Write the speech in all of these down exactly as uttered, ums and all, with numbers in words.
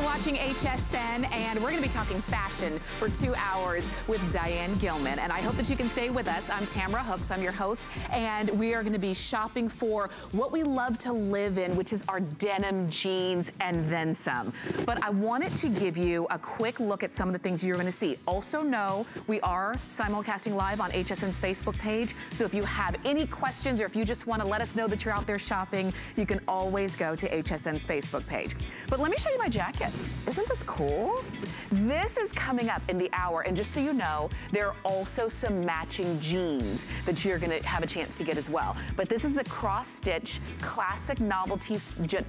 You're watching H S N, and we're going to be talking fashion for two hours with Diane Gilman. And I hope that you can stay with us. I'm Tamara Hooks. I'm your host, and we are going to be shopping for what we love to live in, which is our denim jeans and then some. But I wanted to give you a quick look at some of the things you're going to see. Also, know we are simulcasting live on H S N's Facebook page. So if you have any questions, or if you just want to let us know that you're out there shopping, you can always go to H S N's Facebook page. But let me show you my jacket. Isn't this cool? This is coming up in the hour, and just so you know, there are also some matching jeans that you're gonna have a chance to get as well. But this is the cross-stitch classic novelty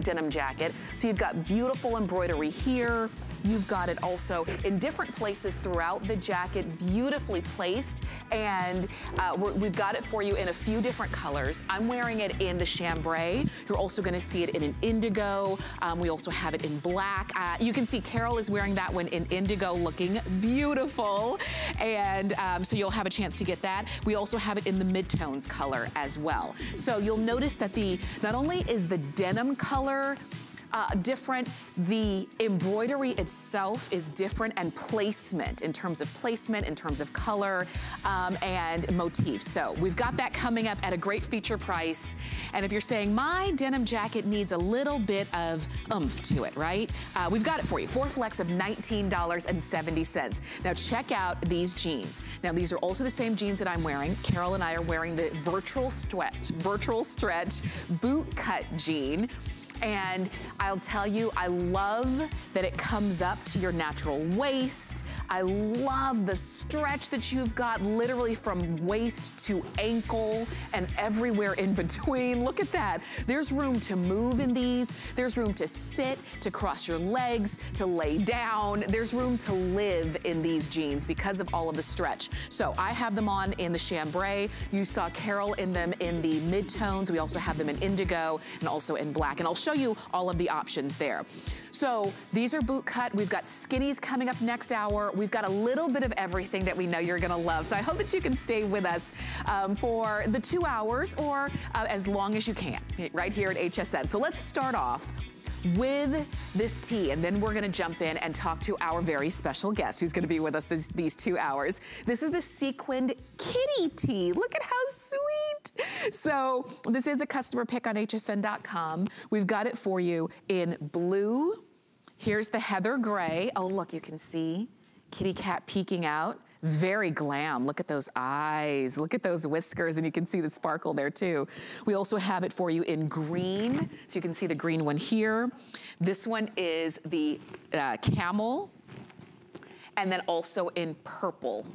denim jacket. So you've got beautiful embroidery here. You've got it also in different places throughout the jacket, beautifully placed, and uh, we're, we've got it for you in a few different colors. I'm wearing it in the chambray. You're also gonna see it in an indigo. Um, we also have it in black. Uh, you can see Carol is wearing that one in indigo, looking beautiful. And um, so you'll have a chance to get that. We also have it in the midtones color as well. So you'll notice that the, not only is the denim color Uh, different, the embroidery itself is different, and placement, in terms of placement, in terms of color, um, and motif. So we've got that coming up at a great feature price. And if you're saying, my denim jacket needs a little bit of oomph to it, right? Uh, we've got it for you. Four flex of nineteen seventy. Now check out these jeans. Now these are also the same jeans that I'm wearing. Carol and I are wearing the virtual stretch, virtual stretch boot cut jean. And I'll tell you, I love that it comes up to your natural waist. I love the stretch that you've got literally from waist to ankle and everywhere in between. Look at that. There's room to move in these. There's room to sit, to cross your legs, to lay down. There's room to live in these jeans because of all of the stretch. So I have them on in the chambray. You saw Carol in them in the midtones. We also have them in indigo and also in black. And I'll show you all of the options there. So these are boot cut. We've got skinnies coming up next hour. We've got a little bit of everything that we know you're gonna love. So I hope that you can stay with us um, for the two hours or uh, as long as you can right here at H S N. So let's start off with this tea, and then we're gonna jump in and talk to our very special guest who's gonna be with us this, these two hours. This is the sequined kitty tea. Look at how sweet. So this is a customer pick on H S N dot com. We've got it for you in blue. Here's the heather gray. Oh, look, you can see kitty cat peeking out. Very glam. Look at those eyes. Look at those whiskers, and you can see the sparkle there too. We also have it for you in green. So you can see the green one here. This one is the uh, camel, and then also in purple.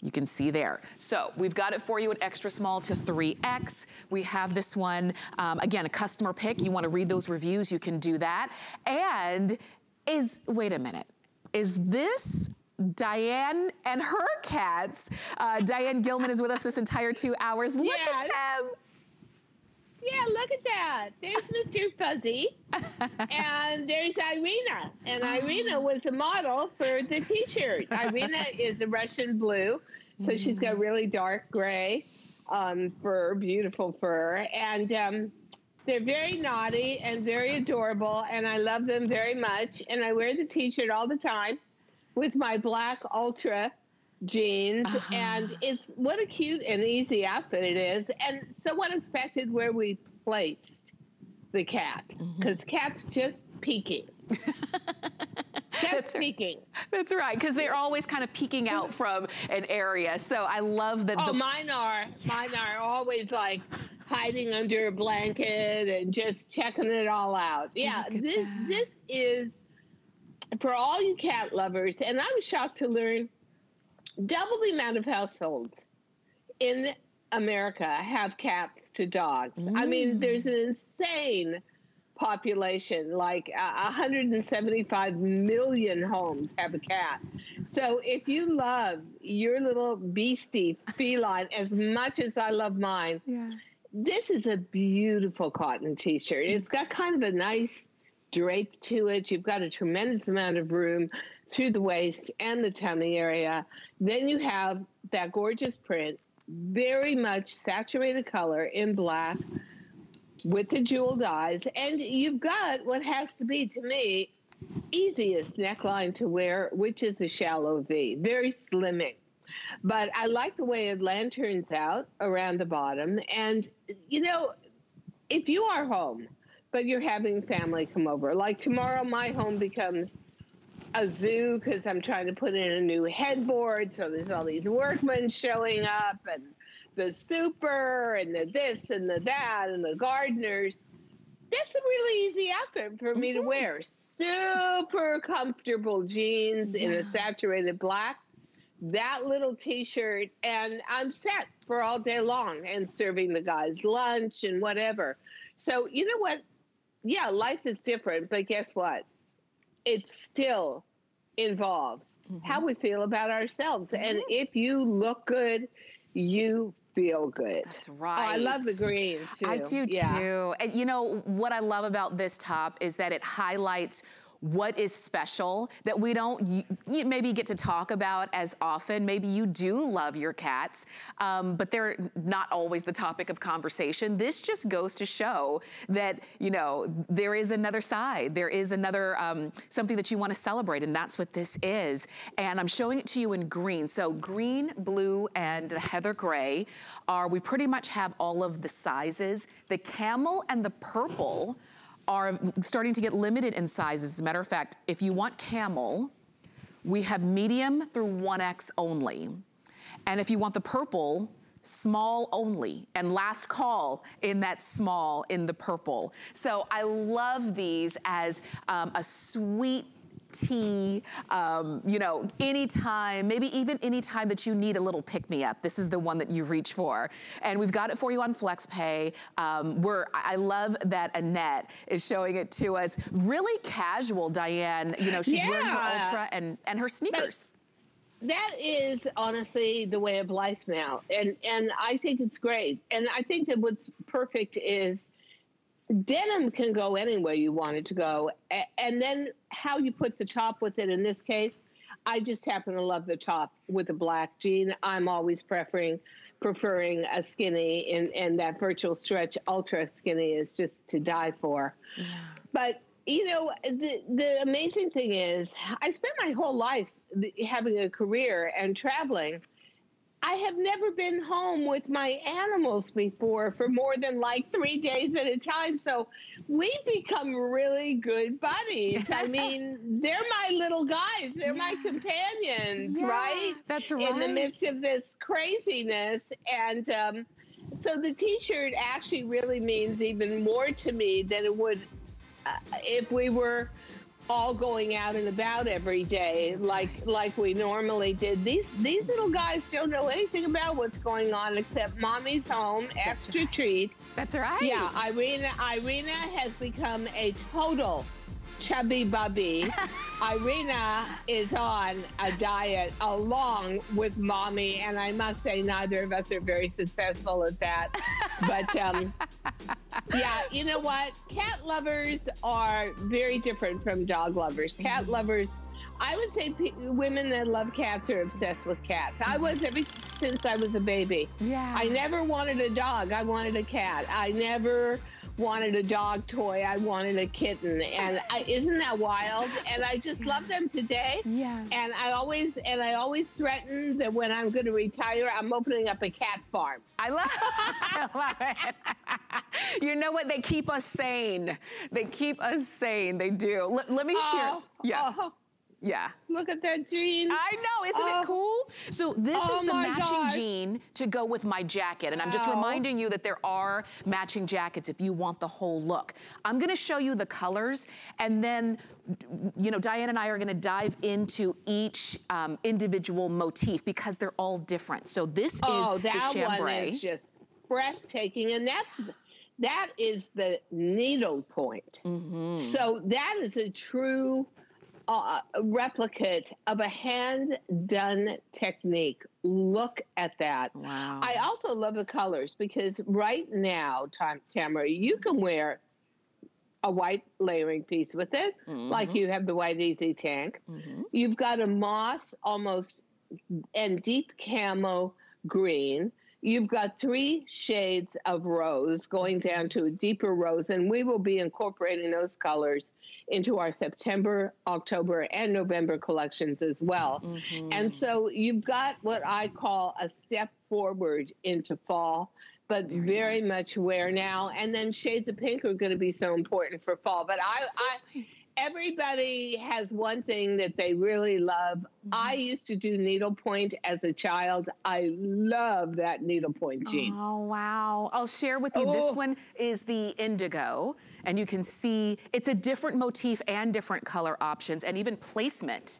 You can see there. So we've got it for you in extra small to three X. We have this one, um, again, a customer pick. You want to read those reviews, you can do that. And is, wait a minute, is this Diane and her cats? Uh, Diane Gilman is with us this entire two hours. Look yes. at them. Yeah, look at that. There's Mister Fuzzy, and there's Irina. And Irina was the model for the T-shirt. Irina is a Russian blue, so she's got really dark gray um, fur, beautiful fur. And um, they're very naughty and very adorable, and I love them very much. And I wear the T-shirt all the time with my black ultra jeans. Uh-huh. And it's what a cute and easy outfit it is. And so unexpected where we placed the cat, because mm-hmm. cat's just peeking. That's peeking. That's right, because they're always kind of peeking out from an area. So I love that. Oh, the... mine are. Mine are always like hiding under a blanket and just checking it all out. Yeah, this, this is for all you cat lovers, and I was shocked to learn double the amount of households in America have cats to dogs. Mm. I mean, there's an insane population, like uh, one hundred seventy-five million homes have a cat. So if you love your little beastie feline as much as I love mine, yeah. This is a beautiful cotton T-shirt. It's got kind of a nice drape to it. You've got a tremendous amount of room through the waist and the tummy area. Then you have that gorgeous print, very much saturated color in black with the jeweled eyes. And you've got what has to be, to me, easiest neckline to wear, which is a shallow V, very slimming. But I like the way it lanterns out around the bottom. And, you know, if you are home, but you're having family come over, like tomorrow my home becomes a zoo because I'm trying to put in a new headboard. So there's all these workmen showing up and the super and the this and the that and the gardeners. That's a really easy outfit for me mm-hmm. to wear. Super comfortable jeans yeah. in a saturated black, that little t-shirt, and I'm set for all day long and serving the guys lunch and whatever. So you know what? Yeah, life is different, but guess what? It still involves mm-hmm. how we feel about ourselves. Mm-hmm. And if you look good, you feel good. That's right. Oh, I love the green too. I do yeah. too. And you know, what I love about this top is that it highlights what is special that we don't you maybe get to talk about as often. Maybe you do love your cats, um, but they're not always the topic of conversation. This just goes to show that, you know, there is another side. There is another, um, something that you want to celebrate, and that's what this is. And I'm showing it to you in green. So green, blue, and the heather gray are, we pretty much have all of the sizes. The camel and the purple are starting to get limited in sizes. As a matter of fact, if you want camel, we have medium through one X only. And if you want the purple, small only. And last call in that small, in the purple. So I love these as um, a sweet tea, um, you know, anytime, maybe even anytime that you need a little pick-me-up, this is the one that you reach for. And we've got it for you on FlexPay. Um, we're, I love that Annette is showing it to us. Really casual, Diane. You know, she's yeah. wearing her Ultra and, and her sneakers. But that is honestly the way of life now. And, and I think it's great. And I think that what's perfect is denim can go anywhere you want it to go. And then how you put the top with it in this case, I just happen to love the top with a black jean. I'm always preferring, preferring a skinny, and, and that virtual stretch ultra skinny is just to die for. Yeah. But, you know, the, the amazing thing is I spent my whole life having a career and traveling. I have never been home with my animals before for more than like three days at a time. So we've become really good buddies. I mean, they're my little guys. They're yeah. my companions, yeah, right? That's right. In the midst of this craziness. And um, so the T-shirt actually really means even more to me than it would uh, if we were all going out and about every day like like we normally did. These these little guys don't know anything about what's going on except mommy's home, that's extra right. treats. That's right. Yeah, Irina, Irina has become a total chubby bubby. Irina is on a diet along with mommy, and I must say neither of us are very successful at that. But um, yeah, you know what? Cat lovers are very different from dog lovers. Cat lovers, I would say p women that love cats are obsessed with cats. I was ever since I was a baby. Yeah. I never wanted a dog. I wanted a cat. I never wanted a dog toy. I wanted a kitten. And I, isn't that wild? And I just love them today. Yeah. And I always and I always threaten that when I'm going to retire, I'm opening up a cat farm. I love, I love it. You know what? They keep us sane. They keep us sane. They do. Let, let me oh, share. Yeah. Oh. Yeah. Look at that jean. I know, isn't oh. it cool? So this oh is the matching gosh. jean to go with my jacket. And wow. I'm just reminding you that there are matching jackets if you want the whole look. I'm gonna show you the colors, and then, you know, Diane and I are gonna dive into each um, individual motif because they're all different. So this oh, is the chambray. Oh, that one is just breathtaking, and that's, that is the needle point. Mm-hmm. So that is a true Uh, a replicate of a hand-done technique. Look at that. Wow. I also love the colors because right now, Tam Tamara, you can wear a white layering piece with it, mm-hmm. like you have the white Easy Tank. Mm-hmm. You've got a moss almost and deep camo green. You've got three shades of rose going down to a deeper rose, and we will be incorporating those colors into our September, October, and November collections as well. Mm-hmm. And so you've got what I call a step forward into fall, but very, very nice. Much wear now. And then shades of pink are going to be so important for fall. But I, I everybody has one thing that they really love. Mm-hmm. I used to do needlepoint as a child. I love that needlepoint jean. Oh, wow. I'll share with you, oh. this one is the indigo, and you can see it's a different motif and different color options and even placement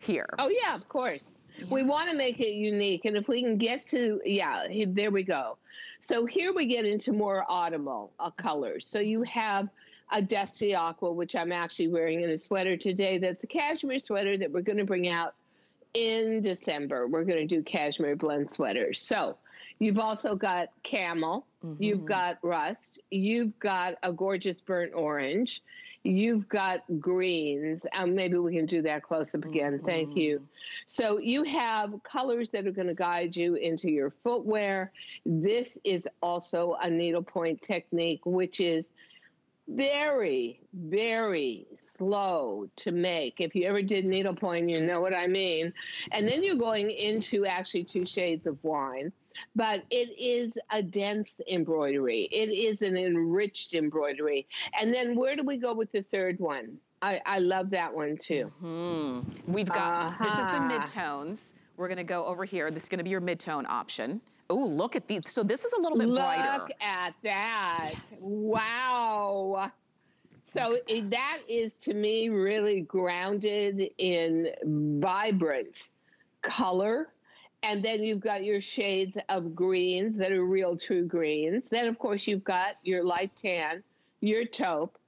here. Oh, yeah, of course. Yeah. We want to make it unique, and if we can get to, yeah, there we go. So here we get into more autumnal uh, colors. So you have a dusty aqua, which I'm actually wearing in a sweater today. That's a cashmere sweater that we're going to bring out in December. We're going to do cashmere blend sweaters. So you've also got camel. Mm-hmm. You've got rust. You've got a gorgeous burnt orange. You've got greens. Um, maybe we can do that close up again. Mm-hmm. Thank you. So you have colors that are going to guide you into your footwear. This is also a needlepoint technique, which is very, very slow to make. If you ever did needlepoint, you know what I mean. And then you're going into actually two shades of wine. But it is a dense embroidery. It is an enriched embroidery. And then where do we go with the third one? I, I love that one, too. Mm-hmm. We've got, uh-huh. this is the midtones. We're going to go over here. This is going to be your midtone option. Oh, look at these. So this is a little bit look brighter. Look at that. Yes. Wow. So that is, to me, really grounded in vibrant color. And then you've got your shades of greens that are real true greens. Then, of course, you've got your light tan, your taupe,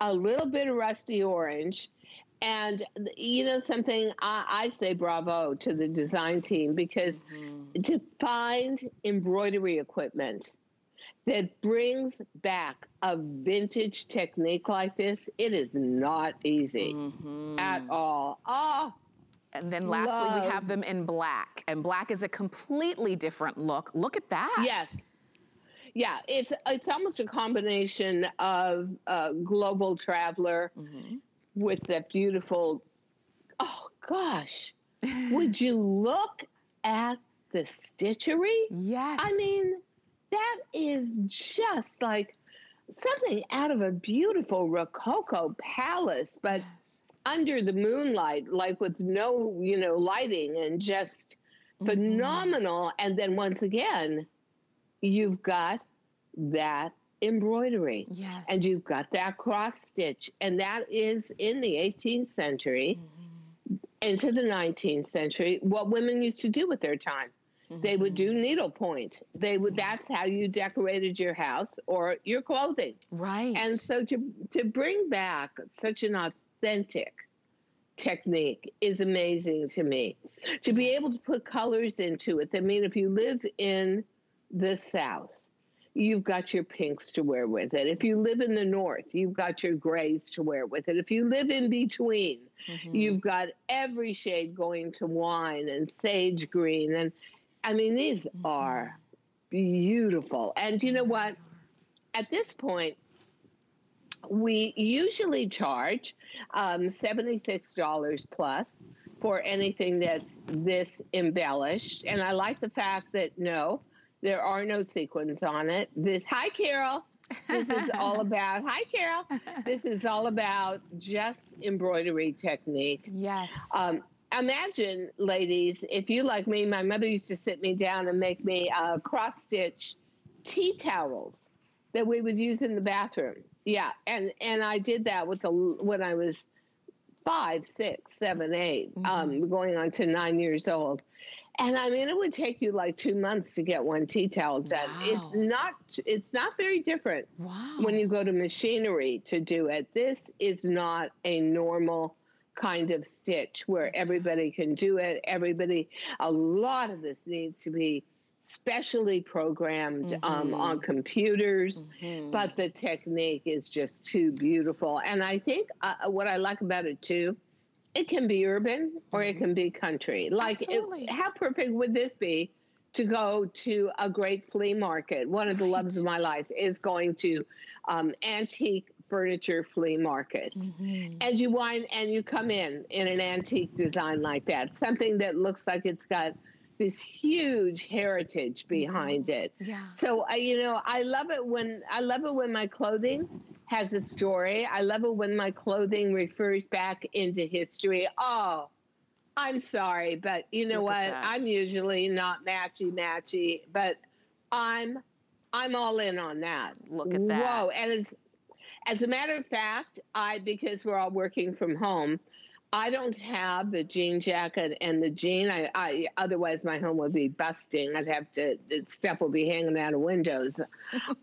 a little bit of rusty orange. And, you know, something I, I say bravo to the design team, because mm-hmm. to find embroidery equipment that brings back a vintage technique like this, it is not easy mm-hmm. at all. Oh, and then lastly, love. We have them in black. And black is a completely different look. Look at that. Yes. Yeah, it's, it's almost a combination of uh, Global Traveler, mm-hmm. with that beautiful, oh gosh, would you look at the stitchery? Yes. I mean, that is just like something out of a beautiful Rococo palace, but yes. under the moonlight, like with no, you know, lighting, and just mm-hmm. phenomenal. And then once again, you've got that embroidery. Yes. And you've got that cross stitch, and that is in the eighteenth century mm-hmm. into the nineteenth century what women used to do with their time. Mm-hmm. They would do needlepoint. They would that's how you decorated your house or your clothing. Right. And so to to bring back such an authentic technique is amazing to me. To be yes. able to put colors into it. I mean, if you live in the South, you've got your pinks to wear with it. If you live in the north, you've got your grays to wear with it. If you live in between, mm-hmm. you've got every shade going to wine and sage green. And I mean, these mm-hmm. are beautiful. And you know what? At this point, we usually charge um, seventy-six dollars plus for anything that's this embellished. And I like the fact that no, there are no sequins on it. This, hi, Carol. This is all about, hi, Carol. This is all about just embroidery technique. Yes. Um, imagine, ladies, if you like me, my mother used to sit me down and make me uh, cross-stitch tea towels that we would use in the bathroom. Yeah, and, and I did that with the, when I was five, six, seven, eight, mm-hmm. um, going on to nine years old. And I mean, it would take you like two months to get one tea towel done. Wow. It's not, it's not very different wow. when you go to machinery to do it. This is not a normal kind of stitch where everybody can do it. Everybody, a lot of this needs to be specially programmed mm-hmm. um, on computers, mm-hmm. but the technique is just too beautiful. And I think uh, what I like about it too, it can be urban or it can be country. Like, it, how perfect would this be to go to a great flea market. One of the loves of my life is going to um, antique furniture flea market. Mm-hmm. And you wind and you come in in an antique design like that, something that looks like it's got this huge heritage behind it. Yeah. So I, you know, I love it when I love it when my clothing has a story. I love it when my clothing refers back into history. Oh, I'm sorry, but you know what? That. I'm usually not matchy matchy, but I'm I'm all in on that. Look at that. Whoa! And as as a matter of fact, I because we're all working from home, I don't have the jean jacket and the jean. I, I otherwise my home would be busting. I'd have to the stuff will be hanging out of windows.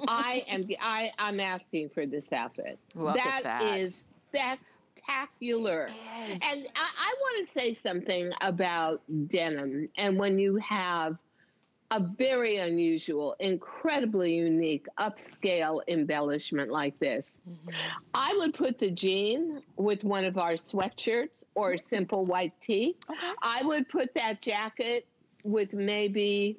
I am I I'm asking for this outfit. Look that, at that is that. Spectacular. Yes. And I, I want to say something about denim. And when you have a very unusual, incredibly unique, upscale embellishment like this, mm-hmm. I would put the jean with one of our sweatshirts or a simple white tee. Okay. I would put that jacket with maybe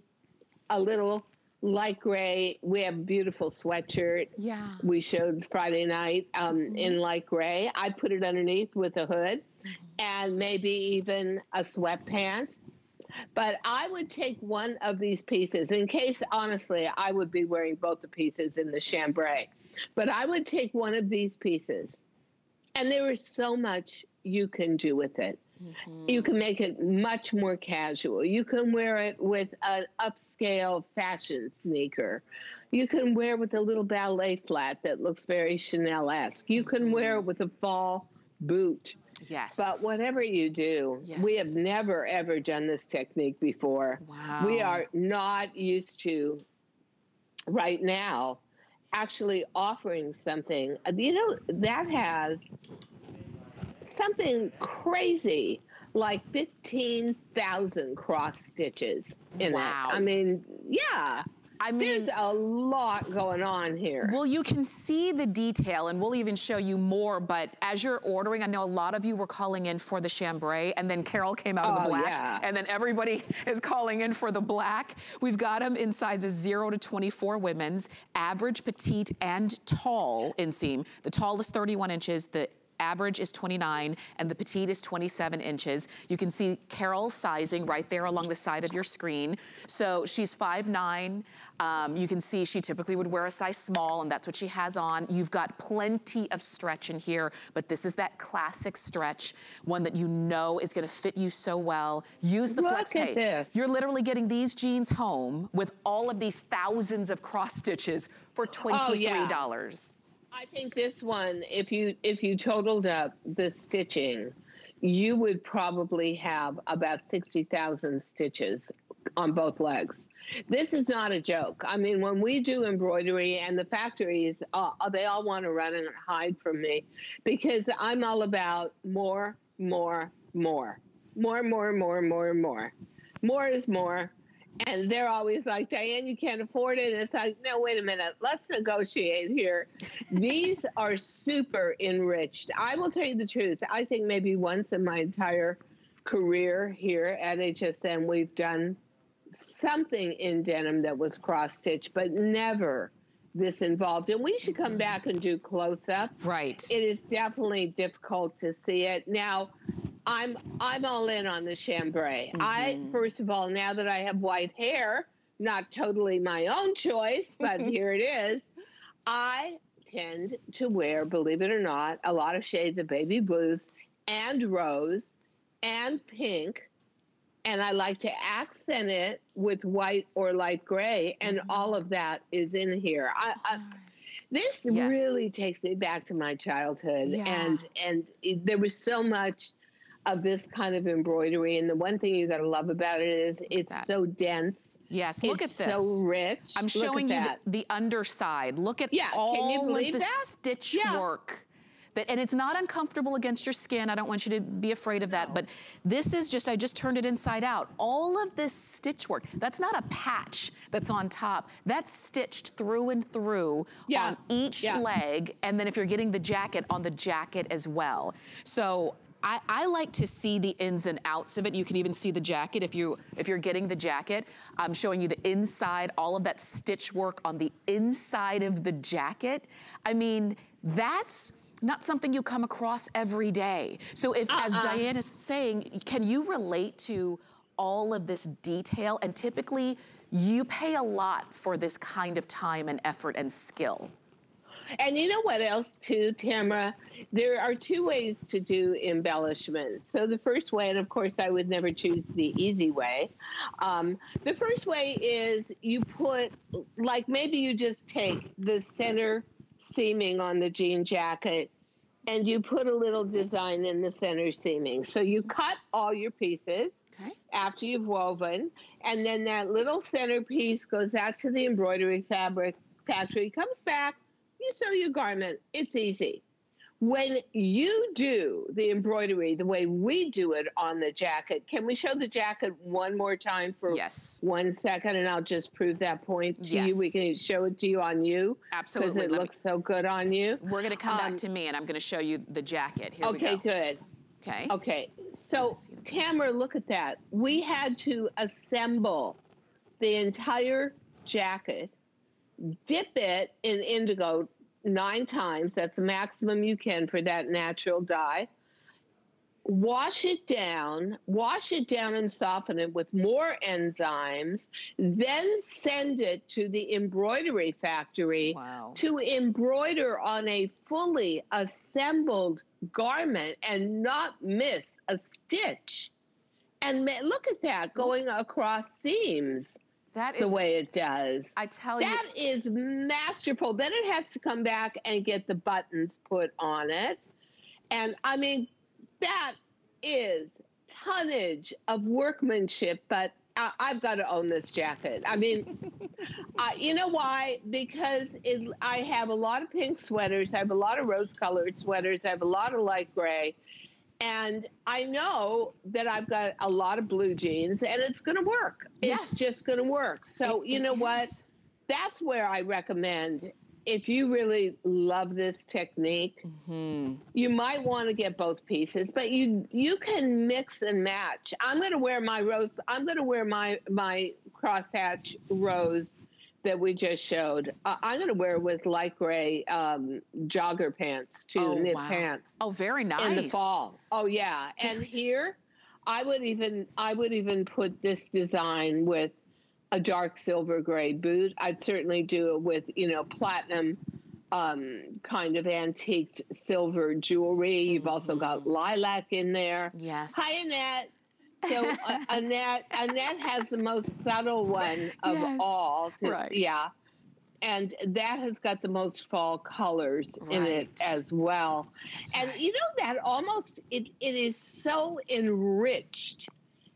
a little light gray. We have a beautiful sweatshirt. Yeah. We showed Friday night um, mm-hmm. in light gray. I put it underneath with a hood mm-hmm. and maybe even a sweatpant. But I would take one of these pieces in case, honestly, I would be wearing both the pieces in the chambray. But I would take one of these pieces. And there is so much you can do with it. Mm-hmm. You can make it much more casual. You can wear it with an upscale fashion sneaker. You can wear it with a little ballet flat that looks very Chanel-esque. You can mm-hmm. wear it with a fall boot. Yes. But whatever you do, yes. we have never, ever done this technique before. Wow. We are not used to, right now, actually offering something. You know, that has something crazy like fifteen thousand cross stitches in wow. it. I mean, yeah. I mean, there's a lot going on here. Well, you can see the detail, and we'll even show you more, but as you're ordering, I know a lot of you were calling in for the chambray, and then Carol came out oh, of the black, yeah. and then everybody is calling in for the black. We've got them in sizes zero to twenty-four women's, average, petite, and tall inseam. The tall is thirty-one inches, the average is twenty-nine, and the petite is twenty-seven inches. You can see Carol's sizing right there along the side of your screen. So she's five nine. Um, you can see she typically would wear a size small, and that's what she has on. You've got plenty of stretch in here, but this is that classic stretch, one that you know is gonna fit you so well. Use the flex pay. You're literally getting these jeans home with all of these thousands of cross stitches for twenty-three dollars. Oh, yeah. I think this one, if you if you totaled up the stitching, you would probably have about sixty thousand stitches on both legs. This is not a joke. I mean, when we do embroidery and the factories, uh, they all want to run and hide from me because I'm all about more, more, more. More, more, more, more, more. More is more. And they're always like, Diane, you can't afford it. And it's like, no, wait a minute. Let's negotiate here. These are super enriched. I will tell you the truth. I think maybe once in my entire career here at H S N, we've done something in denim that was cross-stitch, but never this involved. And we should come back and do close-ups. Right. It is definitely difficult to see it. Now, I'm I'm all in on the chambray. Mm-hmm. I first of all, now that I have white hair, not totally my own choice, but here it is. I tend to wear, believe it or not, a lot of shades of baby blues and rose and pink, and I like to accent it with white or light gray, and mm-hmm. all of that is in here. I, I, this yes. really takes me back to my childhood, yeah. and and it, there was so much of this kind of embroidery, and the one thing you got to love about it is it's that. so dense. Yes, look it's at this. So rich. I'm showing you the, the underside. Look at yeah. all Can you believe of the that? stitch yeah. work. That, and it's not uncomfortable against your skin. I don't want you to be afraid of that. No. But this is just, I just turned it inside out. All of this stitch work, that's not a patch that's on top. That's stitched through and through yeah. on each yeah. leg. And then if you're getting the jacket, on the jacket as well. So I, I like to see the ins and outs of it. You can even see the jacket if, you, if you're getting the jacket. I'm showing you the inside, all of that stitch work on the inside of the jacket. I mean, that's not something you come across every day. So if, uh-uh. as Diane is saying, can you relate to all of this detail? And typically, you pay a lot for this kind of time and effort and skill. And you know what else too, Tamara? There are two ways to do embellishment. So the first way, and of course I would never choose the easy way. Um, the first way is you put, like maybe you just take the center seaming on the jean jacket and you put a little design in the center seaming. So you cut all your pieces okay. after you've woven, and then that little center piece goes out to the embroidery fabric factory, comes back, you sew your garment. It's easy. When you do the embroidery the way we do it on the jacket, can we show the jacket one more time for yes. one second, and I'll just prove that point to yes. you. We can show it to you on you. Absolutely. Because it Let looks me. so good on you. We're going to come um, back to me, and I'm going to show you the jacket. Here okay, we go. Okay, good. Okay. Okay. So, Tamara, look at that. We had to assemble the entire jacket, dip it in indigo nine times. That's the maximum you can for that natural dye. Wash it down, wash it down and soften it with more enzymes, then send it to the embroidery factory wow. to embroider on a fully assembled garment and not miss a stitch. And look at that, going across seams. That is the way it does. I tell you. That is masterful. Then it has to come back and get the buttons put on it. And I mean, that is tonnage of workmanship, but I, I've got to own this jacket. I mean, uh, you know why? Because it, I have a lot of pink sweaters. I have a lot of rose-colored sweaters. I have a lot of light gray. And I know that I've got a lot of blue jeans, and it's going to work. Yes. It's just going to work. So it, you know what? That's where I recommend, if you really love this technique, mm-hmm. you might want to get both pieces, but you you can mix and match. I'm going to wear my rose. I'm going to wear my, my crosshatch rose that we just showed. Uh, I'm going to wear with light gray um, jogger pants, too, oh, knit wow. pants. Oh, very nice. In the fall. Oh, yeah. And here, I would even I would even put this design with a dark silver gray boot. I'd certainly do it with, you know, platinum um, kind of antiqued silver jewelry. You've mm-hmm. also got lilac in there. Yes. Hi, Annette. So uh, Annette, Annette has the most subtle one of yes. all. To, right. Yeah. And that has got the most fall colors right. in it as well. That's and right. you know that almost, it, it is so enriched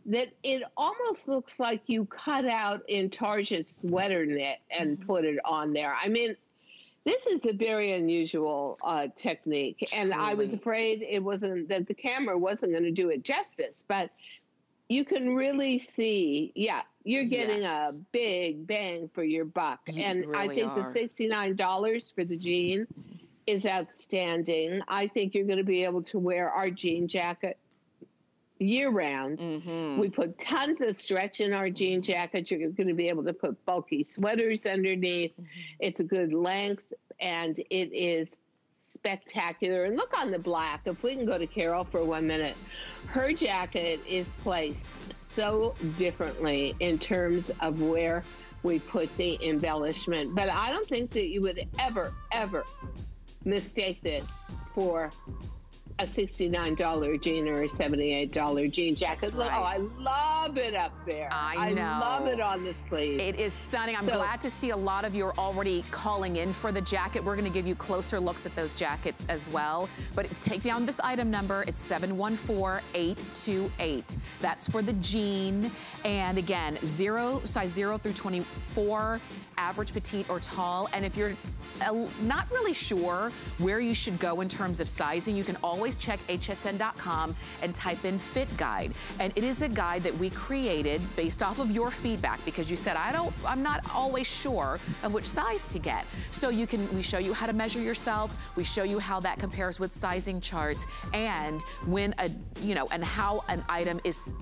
that it almost looks like you cut out Intarsia's sweater knit and mm-hmm. put it on there. I mean, this is a very unusual uh, technique. Truly. And I was afraid it wasn't, that the camera wasn't going to do it justice, but you can really see, yeah, you're getting yes. a big bang for your buck. You and really I think are. the sixty-nine dollars for the jean is outstanding. I think you're going to be able to wear our jean jacket year round. Mm-hmm. We put tons of stretch in our jean jacket. You're going to be able to put bulky sweaters underneath. Mm-hmm. It's a good length, and it is spectacular. And look on the black. If we can go to Carol for one minute. Her jacket is placed so differently in terms of where we put the embellishment. But I don't think that you would ever, ever mistake this for a sixty-nine dollar jean or a seventy-eight dollar jean jacket. Right. Oh, I love it up there. I know. I love it on the sleeve. It is stunning. I'm so glad to see a lot of you are already calling in for the jacket. We're going to give you closer looks at those jackets as well. But take down this item number. It's seven one four, eight two eight. That's for the jean. And again, zero, size zero through twenty-four average, petite, or tall, and if you're not really sure where you should go in terms of sizing, you can always check H S N dot com and type in fit guide. And it is a guide that we created based off of your feedback, because you said, I don't, I'm not always sure of which size to get. So you can, we show you how to measure yourself, we show you how that compares with sizing charts, and when a, you know, and how an item is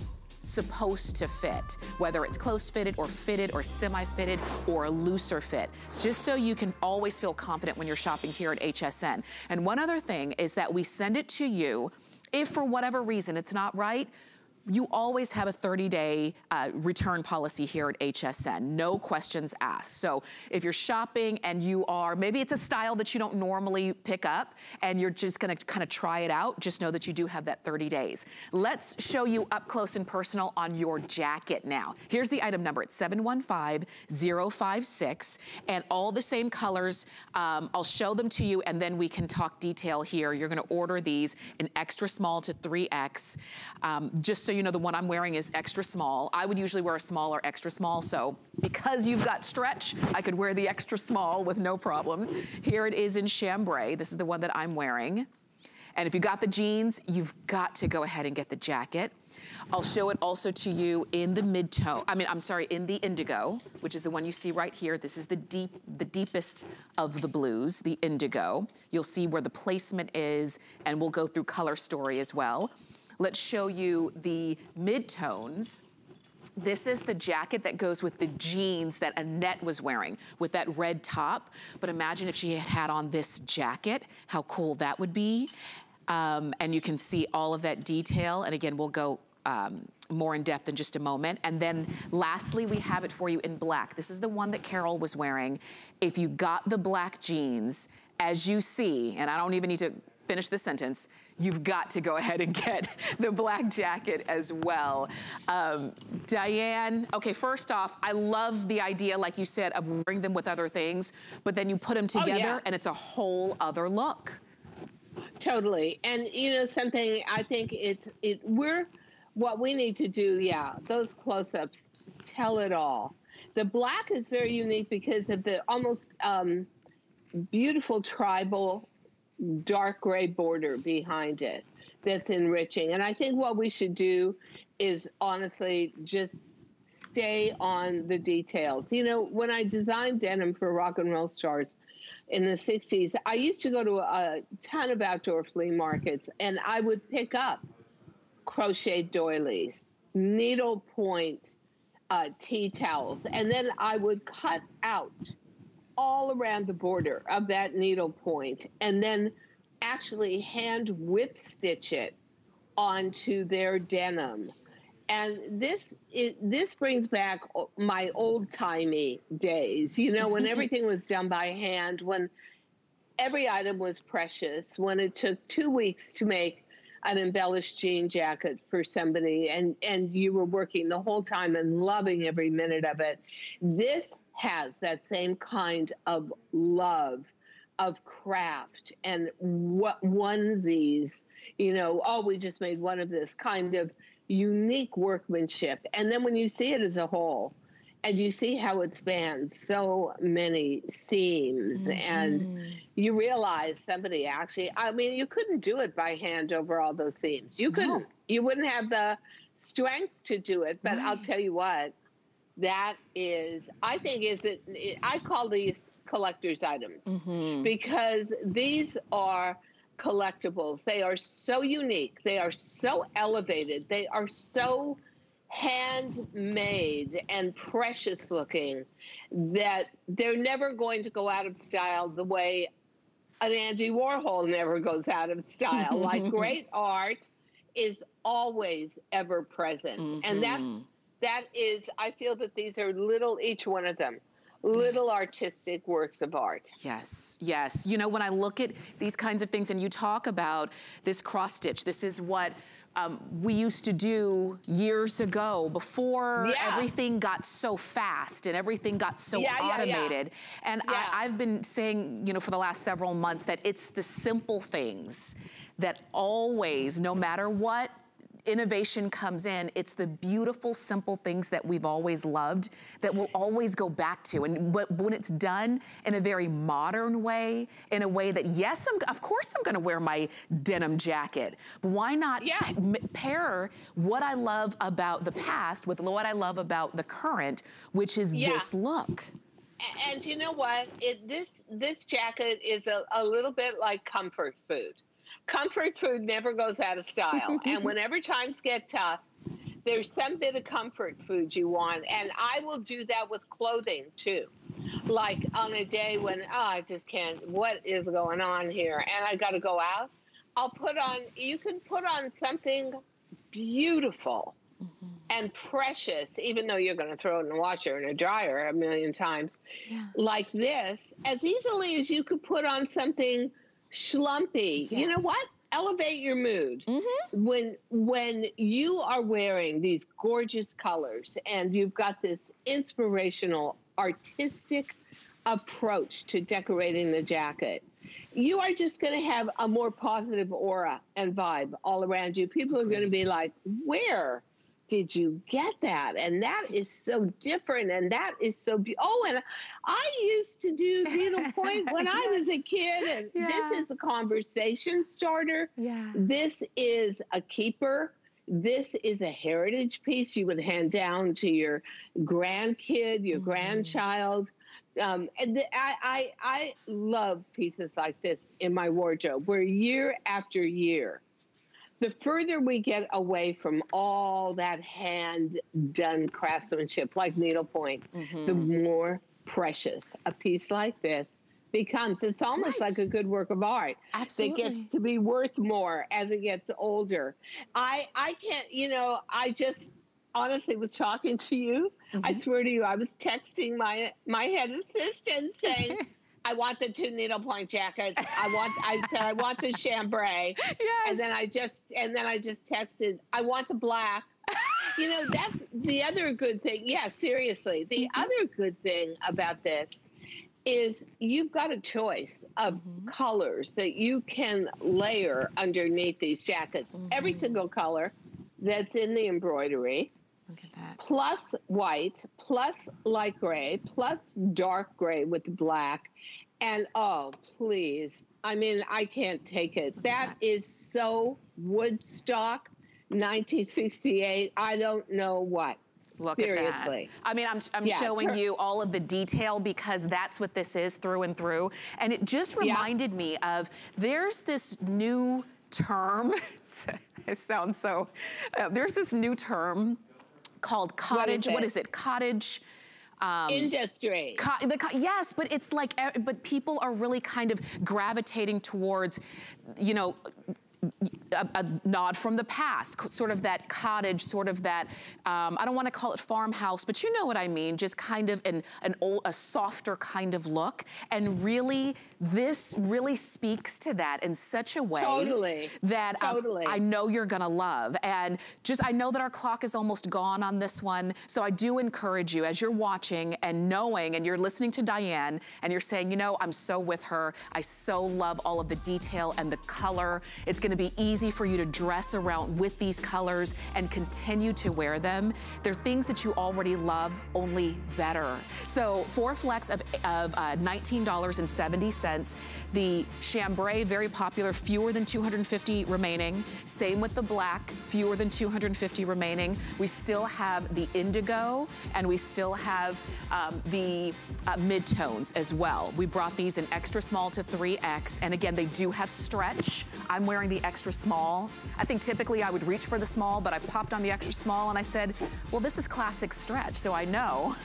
supposed to fit, whether it's close-fitted or fitted or semi-fitted or a looser fit. It's just so you can always feel confident when you're shopping here at H S N. And one other thing is that we send it to you. If for whatever reason it's not right, you always have a thirty day uh, return policy here at H S N, no questions asked. So if you're shopping and you are, maybe it's a style that you don't normally pick up and you're just gonna kind of try it out, just know that you do have that thirty days. Let's show you up close and personal on your jacket now. Here's the item number, it's seven one five zero five six, and all the same colors. Um, I'll show them to you and then we can talk detail here. You're gonna order these in extra small to three X, um, just so So you know the one I'm wearing is extra small. I would usually wear a small or extra small, so because you've got stretch, I could wear the extra small with no problems. Here it is in chambray. This is the one that I'm wearing. And if you got the jeans, you've got to go ahead and get the jacket. I'll show it also to you in the mid-tone, I mean, I'm sorry, in the indigo, which is the one you see right here. This is the deep, the deepest of the blues, the indigo. You'll see where the placement is, and we'll go through color story as well. Let's show you the mid-tones. This is the jacket that goes with the jeans that Annette was wearing with that red top. But imagine if she had had on this jacket, how cool that would be. Um, and you can see all of that detail. And again, we'll go um, more in depth in just a moment. And then lastly, we have it for you in black. This is the one that Carol was wearing. If you got the black jeans, as you see, and I don't even need to finish the sentence, you've got to go ahead and get the black jacket as well. Um, Diane, okay, first off, I love the idea, like you said, of wearing them with other things, but then you put them together, oh, yeah, and it's a whole other look. Totally, and you know something, I think it's, it, we're, what we need to do, yeah, those close-ups tell it all. The black is very unique because of the almost um, beautiful tribal dark gray border behind it that's enriching. And I think what we should do is honestly just stay on the details. You know, when I designed denim for rock and roll stars in the sixties, I used to go to a ton of outdoor flea markets and I would pick up crochet doilies, needle point uh, tea towels, and then I would cut out all around the border of that needle point and then actually hand whip stitch it onto their denim. And this is, this brings back my old-timey days, you know, when everything was done by hand, when every item was precious, when it took two weeks to make an embellished jean jacket for somebody and, and you were working the whole time and loving every minute of it. This has that same kind of love of craft and what onesies, you know, oh, we just made one of this kind of unique workmanship. And then when you see it as a whole and you see how it spans so many seams, mm-hmm, and you realize somebody actually, I mean, you couldn't do it by hand over all those seams. You couldn't, no, you wouldn't have the strength to do it, but right, I'll tell you what, that is, I think, is it, it I call these collector's items, mm-hmm, because these are collectibles. They are so unique. They are so elevated. They are so handmade and precious looking that they're never going to go out of style the way an Andy Warhol never goes out of style. Like great art is always ever present. Mm-hmm. And that's, that is, I feel that these are little, each one of them, little yes, artistic works of art. Yes, yes. You know, when I look at these kinds of things and you talk about this cross stitch, this is what um, we used to do years ago before, yeah, everything got so fast and everything got so yeah, automated. Yeah, yeah. And yeah, I, I've been saying, you know, for the last several months that it's the simple things that always, no matter what, innovation comes in, it's the beautiful, simple things that we've always loved that we'll always go back to. And when it's done in a very modern way, in a way that, yes, I'm, of course I'm gonna wear my denim jacket, but why not yeah. pair what I love about the past with what I love about the current, which is yeah. this look. And, and you know what? It, this, this jacket is a, a little bit like comfort food. Comfort food never goes out of style. And whenever times get tough, there's some bit of comfort food you want. And I will do that with clothing too. Like on a day when, oh, I just can't, what is going on here? And I got to go out. I'll put on, you can put on something beautiful mm-hmm. and precious, even though you're going to throw it in a washer and a dryer a million times, yeah. like this, as easily as you could put on something schlumpy. Yes. You know what? Elevate your mood. Mm-hmm. When when you are wearing these gorgeous colors and you've got this inspirational, artistic approach to decorating the jacket, you are just going to have a more positive aura and vibe all around you. People are going to be like, where did you get that? And that is so different. And that is so beautiful. Oh, and I used to do needlepoint point when yes. I was a kid. And yeah. this is a conversation starter. Yeah. This is a keeper. This is a heritage piece you would hand down to your grandkid, your mm. grandchild. Um, and the, I, I, I love pieces like this in my wardrobe, where year after year, the further we get away from all that hand-done craftsmanship, like needlepoint, mm-hmm. the more precious a piece like this becomes. It's almost right. like a good work of art. Absolutely. That gets to be worth more as it gets older. I, I can't, you know, I just honestly was talking to you. Mm-hmm. I swear to you, I was texting my, my head assistant saying, I want the two needlepoint jackets. I want. I said I want the chambray. Yes. And then I just and then I just texted, I want the black. You know, that's the other good thing. Yeah, seriously, the mm-hmm. other good thing about this is you've got a choice of mm-hmm. colors that you can layer underneath these jackets. Mm-hmm. Every single color that's in the embroidery. Look at that. Plus white, plus light gray, plus dark gray with black. And oh, please. I mean, I can't take it. That is so Woodstock, nineteen sixty-eight. I don't know what. Look Seriously. At that. I mean, I'm, I'm yeah, showing you all of the detail because that's what this is through and through. And it just reminded yeah. me of, there's this new term. It sounds so, uh, there's this new term called cottage, what is, what is it, cottage? Um, Industry. Co the co yes, but it's like, but people are really kind of gravitating towards, you know, A, a nod from the past, sort of that cottage, sort of that, um, I don't want to call it farmhouse, but you know what I mean, just kind of an, an old, a softer kind of look. And really, this really speaks to that in such a way totally. that totally. I, I know you're going to love. And just, I know that our clock is almost gone on this one, so I do encourage you, as you're watching and knowing, and you're listening to Diane, and you're saying, you know, I'm so with her, I so love all of the detail and the color. It's going to be easy for you to dress around with these colors and continue to wear them. They're things that you already love, only better. So for a flex of, of uh, nineteen dollars and seventy cents, the chambray, very popular, fewer than two hundred fifty remaining. Same with the black, fewer than two hundred fifty remaining. We still have the indigo, and we still have um, the uh, midtones as well. We brought these in extra small to three X, and again, they do have stretch. I'm wearing the extra small. I think typically I would reach for the small, but I popped on the extra small and I said, well, this is classic stretch, so I know.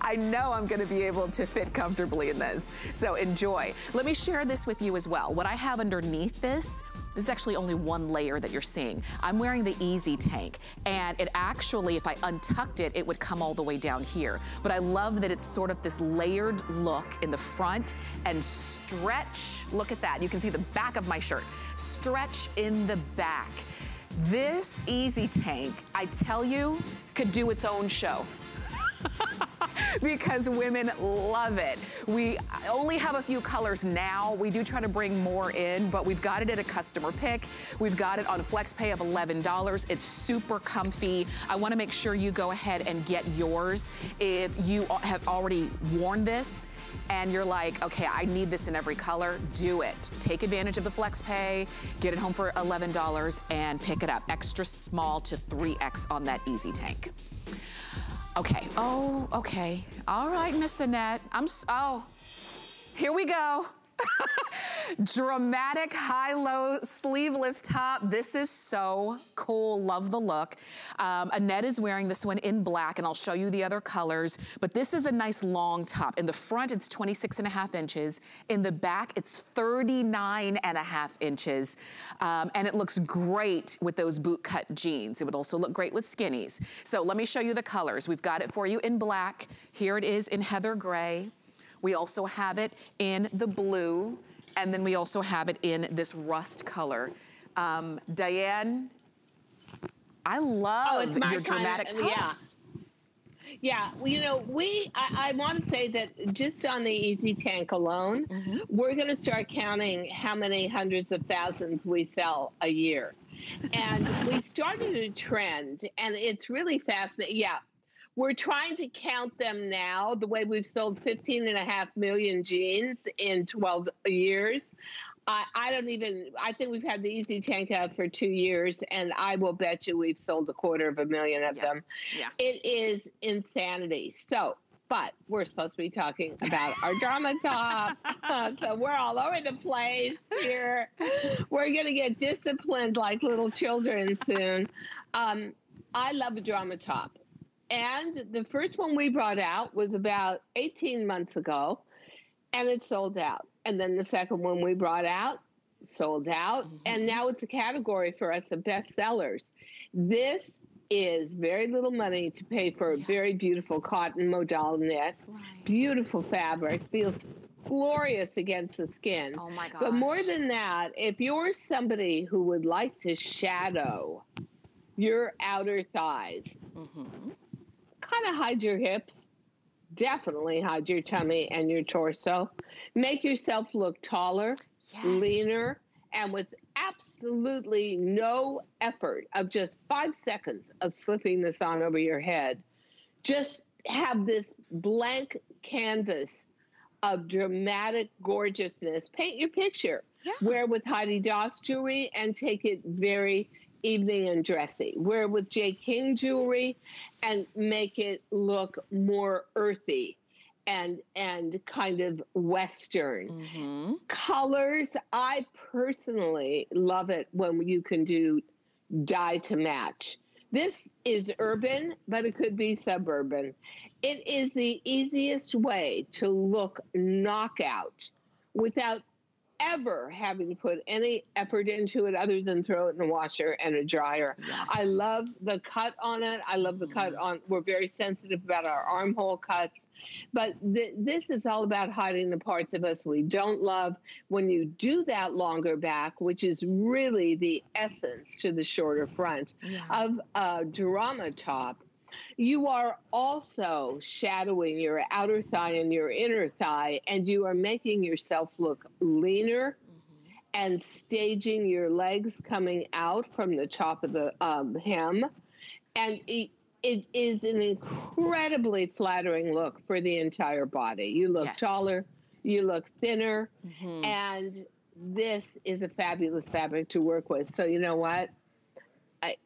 I know I'm gonna be able to fit comfortably in this, so enjoy. Let me share this with you as well. What I have underneath this, this is actually only one layer that you're seeing. I'm wearing the Easy Tank, and it actually, if I untucked it, it would come all the way down here. But I love that it's sort of this layered look in the front and stretch. Look at that. You can see the back of my shirt. Stretch in the back. This Easy Tank, I tell you, could do its own show. because women love it. We only have a few colors now. We do try to bring more in, but we've got it at a customer pick. We've got it on a flex pay of eleven dollars. It's super comfy. I want to make sure you go ahead and get yours. If you have already worn this and you're like, okay, I need this in every color, do it. Take advantage of the flex pay, get it home for eleven dollars and pick it up. Extra small to three X on that easy tank. Okay, oh, okay. All right, Miss Annette, I'm, so, oh, here we go. Dramatic high-low sleeveless top. This is so cool. Love the look. Um, Annette is wearing this one in black, and I'll show you the other colors. But this is a nice long top. In the front, it's twenty-six and a half inches. In the back, it's thirty-nine and a half inches. Um, and it looks great with those boot-cut jeans. It would also look great with skinnies. So let me show you the colors. We've got it for you in black. Here it is in heather gray. We also have it in the blue, and then we also have it in this rust color. Um, Diane, I love oh, it's your dramatic kind of, tops. Yeah, yeah well, you know, we, I, I want to say that just on the Easy Tank alone, mm-hmm. we're going to start counting how many hundreds of thousands we sell a year. And we started a trend, and it's really fascinating. Yeah. We're trying to count them now, the way we've sold fifteen and a half million jeans in twelve years. I, I don't even, I think we've had the Easy Tank out for two years, and I will bet you we've sold a quarter of a million of yeah. them. Yeah. It is insanity. So, but we're supposed to be talking about our drama top. So we're all over the place here. We're going to get disciplined like little children soon. Um, I love a drama top. And the first one we brought out was about eighteen months ago, and it sold out. And then the second one we brought out sold out. Mm-hmm. And now it's a category for us of best sellers. This is very little money to pay for a yeah. very beautiful cotton modal net, right. beautiful fabric, feels glorious against the skin. Oh my gosh. But more than that, if you're somebody who would like to shadow your outer thighs, mm-hmm. kind of hide your hips, definitely hide your tummy and your torso, make yourself look taller, yes. leaner, and with absolutely no effort of just five seconds of slipping this on over your head, just have this blank canvas of dramatic gorgeousness. Paint your picture. Yeah. Wear with Heidi Doss jewelry and take it very evening and dressy. Wear with J. King jewelry and make it look more earthy and and kind of Western. Mm-hmm. Colors, I personally love it when you can do dye to match. This is urban, but it could be suburban. It is the easiest way to look knockout without ever having to put any effort into it other than throw it in a washer and a dryer. Yes. I love the cut on it. I love the mm. cut on, we're very sensitive about our armhole cuts, but th this is all about hiding the parts of us we don't love. When you do that longer back, which is really the essence to the shorter front yeah. of a drama top, you are also shadowing your outer thigh and your inner thigh, and you are making yourself look leaner mm-hmm. and staging your legs coming out from the top of the um, hem. And it, it is an incredibly flattering look for the entire body. You look yes. taller, you look thinner, mm-hmm. and this is a fabulous fabric to work with. So you know what? I,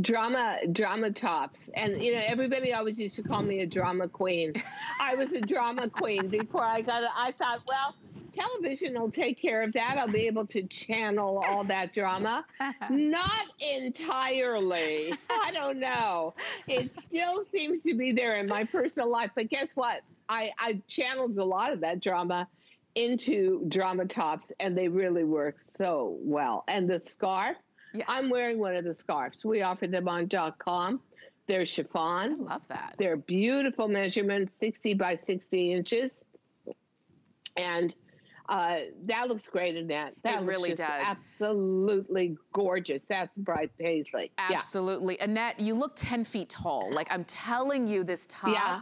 drama drama tops, and you know, everybody always used to call me a drama queen. I was a drama queen before I got it. I thought, well, television will take care of that. I'll be able to channel all that drama. Not entirely. I don't know. It still seems to be there in my personal life, but guess what? I, I channeled a lot of that drama into drama tops, and they really work so well. And the scarf, yes. I'm wearing one of the scarves. We offer them on dot com. They're chiffon. I love that. They're beautiful measurements, sixty by sixty inches. And uh, that looks great in that. That it really does. Absolutely gorgeous. That's bright paisley. Absolutely. Yeah. Annette, you look ten feet tall. Like, I'm telling you, this top. Yeah.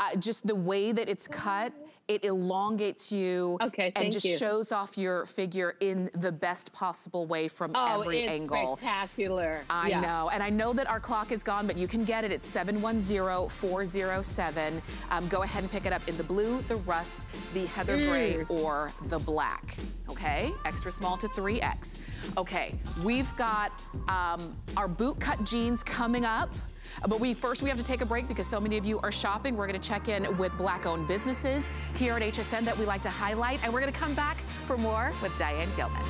uh, just the way that it's cut, it elongates you okay, and just you. shows off your figure in the best possible way from oh, every it's angle. Spectacular. I yeah. know, and I know that our clock is gone, but you can get it at seven one zero, four zero seven. Um, go ahead and pick it up in the blue, the rust, the heather mm. gray, or the black. Okay, extra small to three X. Okay, we've got um, our boot cut jeans coming up. But we first, we have to take a break because so many of you are shopping. We're going to check in with Black-owned businesses here at H S N that we like to highlight. And we're going to come back for more with Diane Gilman.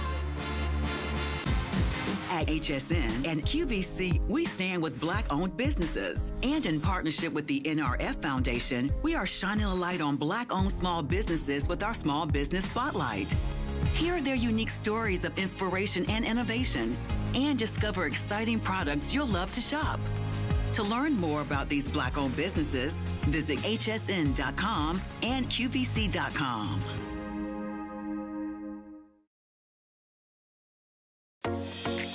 At H S N and Q V C, we stand with Black-owned businesses. And in partnership with the N R F Foundation, we are shining a light on Black-owned small businesses with our Small Business Spotlight. Hear their unique stories of inspiration and innovation, and discover exciting products you'll love to shop. To learn more about these Black-owned businesses, visit H S N dot com and Q V C dot com.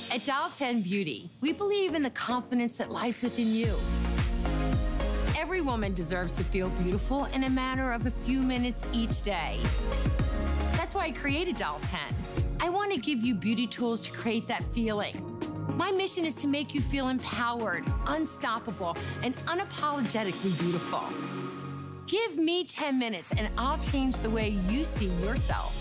At Dial ten Beauty, we believe in the confidence that lies within you. Every woman deserves to feel beautiful in a matter of a few minutes each day. That's why I created Dial ten. I want to give you beauty tools to create that feeling. My mission is to make you feel empowered, unstoppable, and unapologetically beautiful. Give me ten minutes and I'll change the way you see yourself.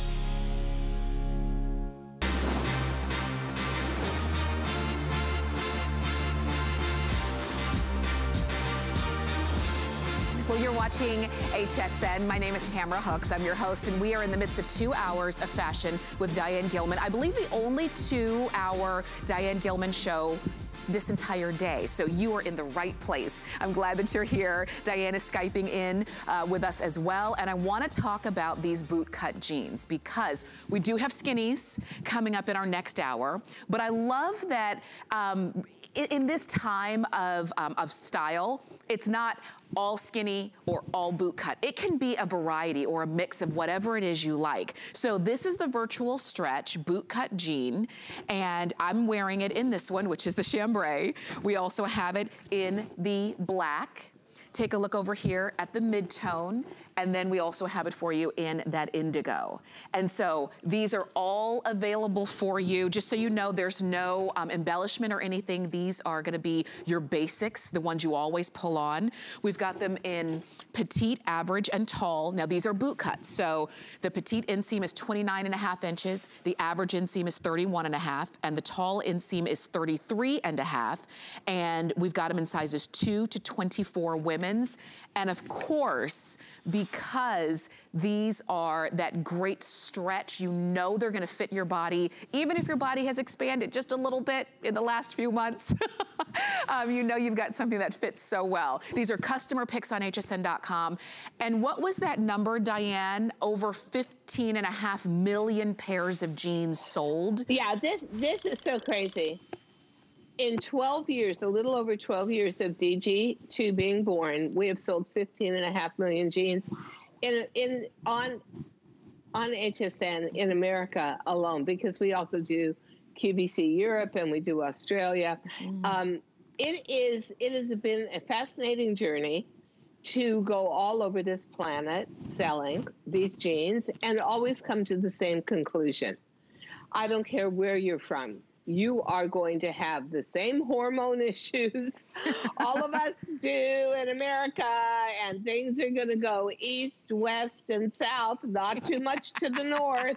Well, you're watching H S N. My name is Tamara Hooks. I'm your host, and we are in the midst of two hours of fashion with Diane Gilman. I believe the only two-hour Diane Gilman show this entire day, so you are in the right place. I'm glad that you're here. Diane is Skyping in uh, with us as well, and I want to talk about these boot cut jeans because we do have skinnies coming up in our next hour, but I love that um, in, in this time of, um, of style, it's not all skinny or all boot cut. It can be a variety or a mix of whatever it is you like. So this is the virtual stretch boot cut jean, and I'm wearing it in this one, which is the chambray. We also have it in the black. Take a look over here at the mid-tone, and then we also have it for you in that indigo. And so these are all available for you. Just so you know, there's no um, embellishment or anything. These are gonna be your basics, the ones you always pull on. We've got them in petite, average, and tall. Now these are boot cuts. So the petite inseam is twenty-nine and a half inches, the average inseam is thirty-one and a half, and the tall inseam is thirty-three and a half. And we've got them in sizes two to twenty-four women's. And of course, because these are that great stretch, you know they're gonna fit your body, even if your body has expanded just a little bit in the last few months. um, you know you've got something that fits so well. These are customer picks on H S N dot com. And what was that number, Diane? Over fifteen and a half million pairs of jeans sold? Yeah, this, this is so crazy. In twelve years, a little over twelve years of D G two being born, we have sold fifteen and a half million jeans in, in, on, on H S N in America alone, because we also do Q V C Europe and we do Australia. Mm-hmm. um, it is, it has been a fascinating journey to go all over this planet selling these jeans and always come to the same conclusion. I don't care where you're from. You are going to have the same hormone issues all of us do in America, and things are going to go east, west, and south, not too much to the north.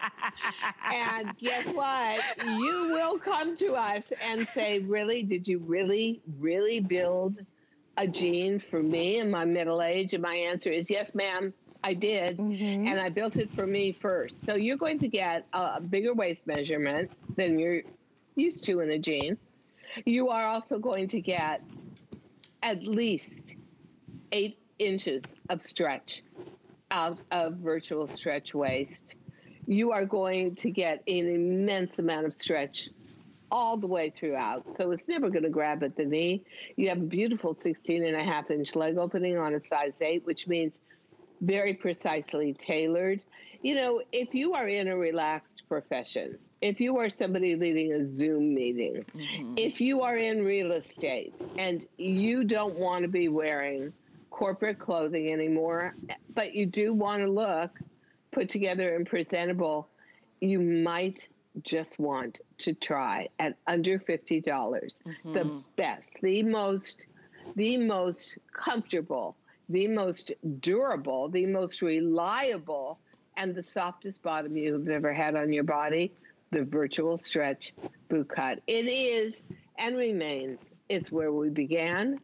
And guess what? You will come to us and say, really, did you really, really build a gene for me in my middle age? And my answer is, yes, ma'am, I did. Mm-hmm. And I built it for me first. So you're going to get a bigger waist measurement than you're used to in a jean. You are also going to get at least eight inches of stretch out of virtual stretch waist. You are going to get an immense amount of stretch all the way throughout. So it's never going to grab at the knee. You have a beautiful sixteen and a half inch leg opening on a size eight, which means very precisely tailored. You know, if you are in a relaxed profession, if you are somebody leading a Zoom meeting, mm-hmm. if you are in real estate and you don't want to be wearing corporate clothing anymore, but you do want to look put together and presentable, you might just want to try at under fifty dollars. Mm-hmm. The best, the most, the most comfortable, the most durable, the most reliable, and the softest bottom you've ever had on your body, the Virtual Stretch Boot Cut. It is and remains, it's where we began,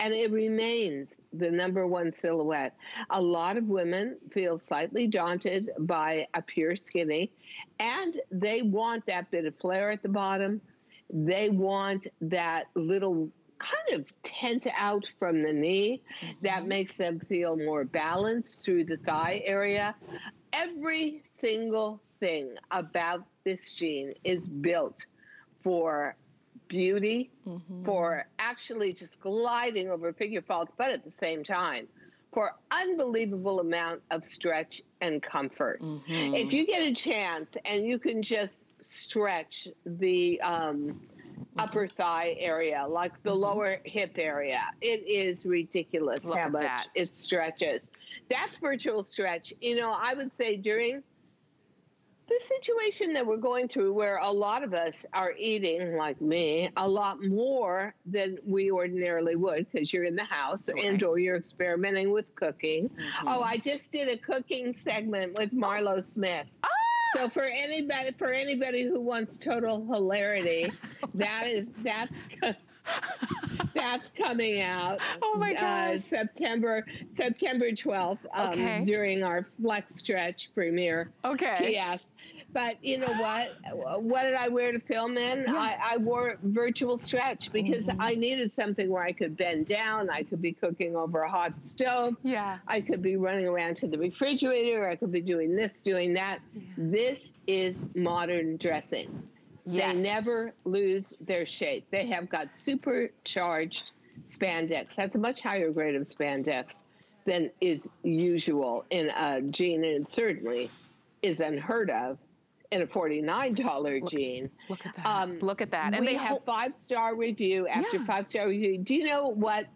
and it remains the number one silhouette. A lot of women feel slightly daunted by a pure skinny, and they want that bit of flare at the bottom. They want that little kind of tent out from the knee that makes them feel more balanced through the thigh area. Every single thing about this jean is built for beauty, mm-hmm. for actually just gliding over figure faults, but at the same time, for unbelievable amount of stretch and comfort. Mm-hmm. If you get a chance and you can just stretch the um, upper thigh area, like the mm-hmm. lower hip area, it is ridiculous Look how much that. it stretches. That's Virtual Stretch. You know, I would say during the situation that we're going through, where a lot of us are eating, like me, a lot more than we ordinarily would, because you're in the house right. and or you're experimenting with cooking. Mm-hmm. Oh, I just did a cooking segment with Marlo oh. Smith. Oh! So for anybody, for anybody who wants total hilarity, that is that's that's coming out. Oh my gosh! Uh, September September twelfth um, okay. during our Flex Stretch premiere. Okay. T S. But you know what? What did I wear to film in? Yeah. I, I wore Virtual Stretch because mm-hmm. I needed something where I could bend down. I could be cooking over a hot stove. Yeah. I could be running around to the refrigerator. I could be doing this, doing that. Yeah. This is modern dressing. Yes. They never lose their shape. They have got supercharged spandex. That's a much higher grade of spandex than is usual in a jean, and it certainly is unheard of in a forty-nine dollar jean. Look at that. Um, Look at that. And they have five-star review after yeah. five-star review. Do you know what?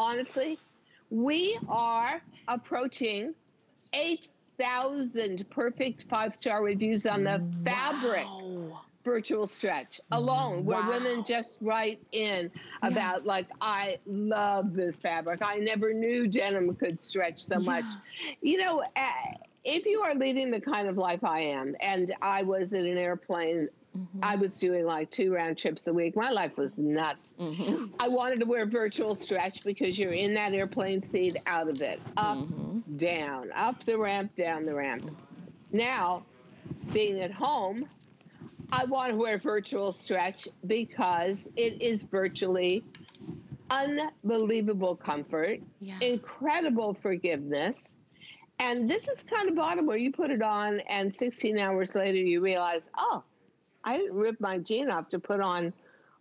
Honestly, we are approaching eight thousand perfect five-star reviews on the wow. fabric Virtual Stretch alone, wow. where women just write in about yeah. like, I love this fabric. I never knew denim could stretch so yeah. much. You know, uh, if you are leading the kind of life I am, and I was in an airplane, mm-hmm. I was doing like two round trips a week. My life was nuts. Mm-hmm. I wanted to wear Virtual Stretch because you're in that airplane seat, out of it, up, mm-hmm. down, up the ramp, down the ramp. Now, being at home, I want to wear Virtual Stretch because it is virtually unbelievable comfort, yeah. incredible forgiveness. And this is kind of bottom where you put it on and sixteen hours later you realize, oh, I didn't rip my jean off to put on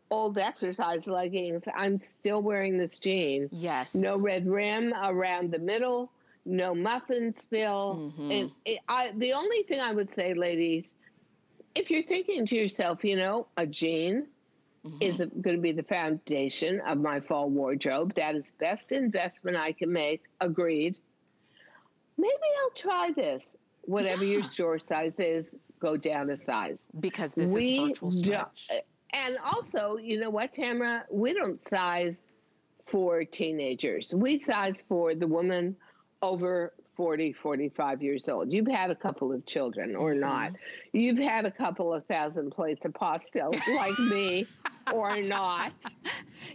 old exercise leggings. I'm still wearing this jean. Yes. No red rim around the middle, no muffin spill. Mm-hmm. And it, I, the only thing I would say, ladies, if you're thinking to yourself, you know, a jean mm-hmm. is going to be the foundation of my fall wardrobe. That is best investment I can make. Agreed. Maybe I'll try this. Whatever yeah. your store size is, go down a size. Because this we is Virtual Stretch. And also, you know what, Tamara? We don't size for teenagers. We size for the woman over forty, forty-five years old. You've had a couple of children or mm-hmm. not. You've had a couple of thousand plates of pasta like me or not.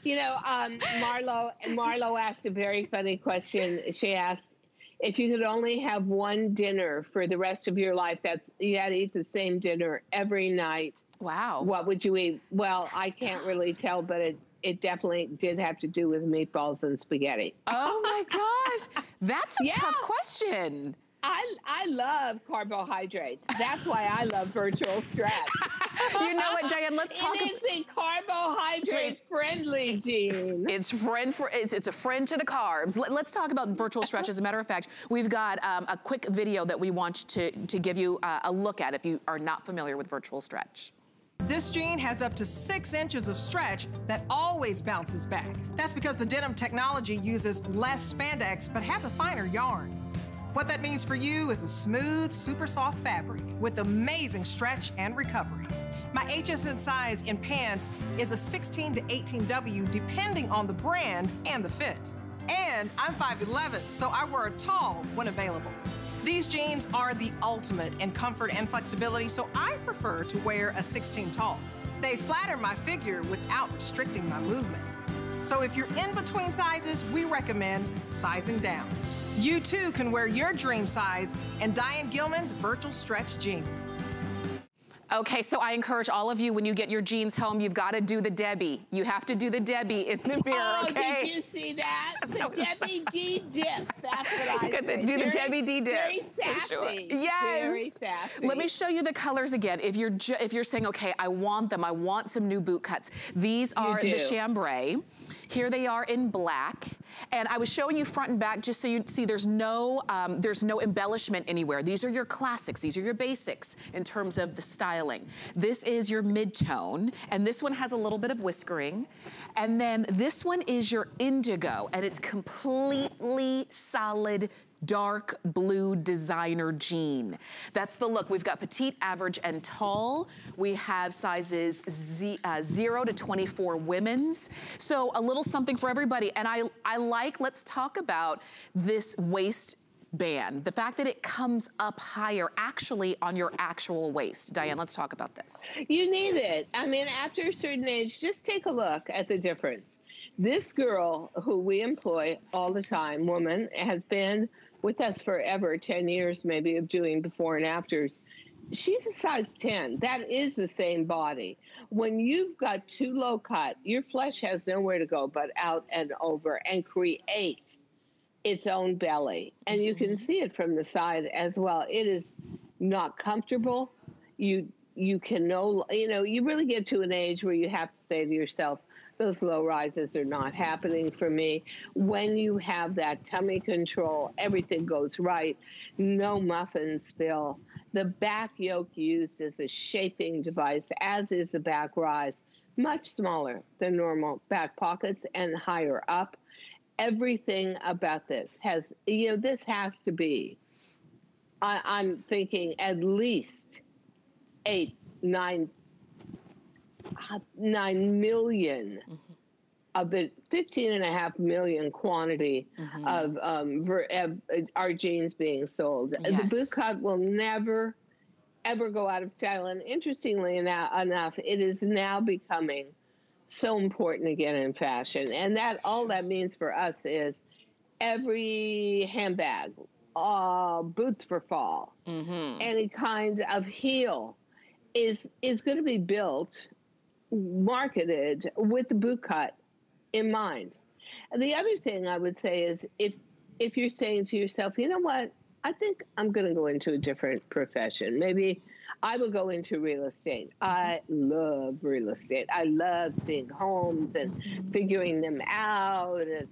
You know, um, Marlo, Marlo asked a very funny question. She asked, if you could only have one dinner for the rest of your life, that's you had to eat the same dinner every night. Wow. What would you eat? Well, I can't really tell, but it It definitely did have to do with meatballs and spaghetti. Oh my gosh, that's a yeah. tough question. I, I love carbohydrates. That's why I love Virtual Stretch. You know what, Diane, let's talk about... It is a carbohydrate-friendly jean. It's, friend for, it's, it's a friend to the carbs. Let, let's talk about Virtual Stretch. As a matter of fact, we've got um, a quick video that we want to, to give you uh, a look at if you are not familiar with Virtual Stretch. This jean has up to six inches of stretch that always bounces back. That's because the denim technology uses less spandex but has a finer yarn. What that means for you is a smooth, super soft fabric with amazing stretch and recovery. My H S N size in pants is a sixteen to eighteen W depending on the brand and the fit. And I'm five eleven, so I wear a tall when available. These jeans are the ultimate in comfort and flexibility, so I prefer to wear a sixteen tall. They flatter my figure without restricting my movement. So if you're in between sizes, we recommend sizing down. You too can wear your dream size in Diane Gilman's Virtual Stretch Jean. Okay, so I encourage all of you, when you get your jeans home, you've got to do the Debbie. You have to do the Debbie in the mirror, oh, okay? Did you see that? The Debbie D dip. That's what I did. Do the Debbie D dip. Very sassy. Sure. Yes. Very sassy. Let me show you the colors again. If you're ju if you're saying, okay, I want them, I want some new boot cuts. These are the chambray. Here they are in black. And I was showing you front and back just so you see there's no, um, there's no embellishment anywhere. These are your classics. These are your basics in terms of the styling. This is your mid-tone. And this one has a little bit of whiskering. And then this one is your indigo. And it's completely solid dark blue designer jean. That's the look. We've got petite, average, and tall. We have sizes Z, uh, zero to twenty-four women's. So a little something for everybody. And I, I like, let's talk about this waist band. The fact that it comes up higher actually on your actual waist. Diane, let's talk about this. You need it. I mean, after a certain age, just take a look at the difference. This girl who we employ all the time, woman, has been with us forever, ten years maybe of doing before and afters. She's a size ten. That is the same body. When you've got too low cut, your flesh has nowhere to go but out and over and create its own belly. And you can see it from the side as well. It is not comfortable. You, you can no, you know, you really get to an age where you have to say to yourself, those low rises are not happening for me. When you have that tummy control, everything goes right. No muffin spill. The back yoke used as a shaping device, as is the back rise, much smaller than normal back pockets and higher up. Everything about this has, you know, this has to be, I, I'm thinking at least eight, nine, nine million mm-hmm. of the fifteen and a half million quantity mm-hmm. of um, ver, uh, our jeans being sold. Yes. The boot cut will never, ever go out of style. And interestingly enough, it is now becoming so important again in fashion. And that all that means for us is every handbag, uh, boots for fall, mm-hmm. any kind of heel is, is going to be built, marketed with the boot cut in mind. And the other thing I would say is if if you're saying to yourself, you know what, I think I'm going to go into a different profession. Maybe I will go into real estate. I love real estate. I love seeing homes and figuring them out. And